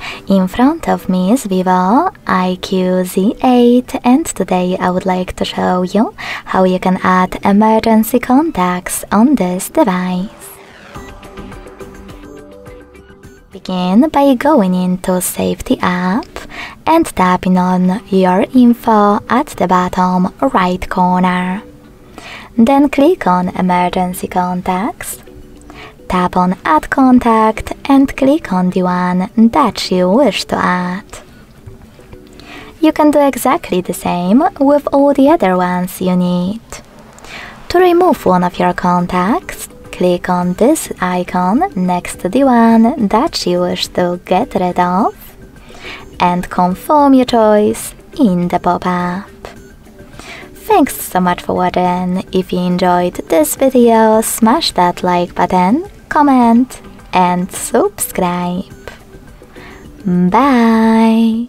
Hi, in front of me is Vivo IQ Z8 and today I would like to show you how you can add emergency contacts on this device. Begin by going into Safety app and tapping on Your Info at the bottom right corner. Then click on Emergency Contacts. Tap on Add Contact and click on the one that you wish to add. You can do exactly the same with all the other ones you need. To remove one of your contacts, click on this icon next to the one that you wish to get rid of and confirm your choice in the pop-up. Thanks so much for watching. If you enjoyed this video, smash that like button, comment and subscribe. Bye!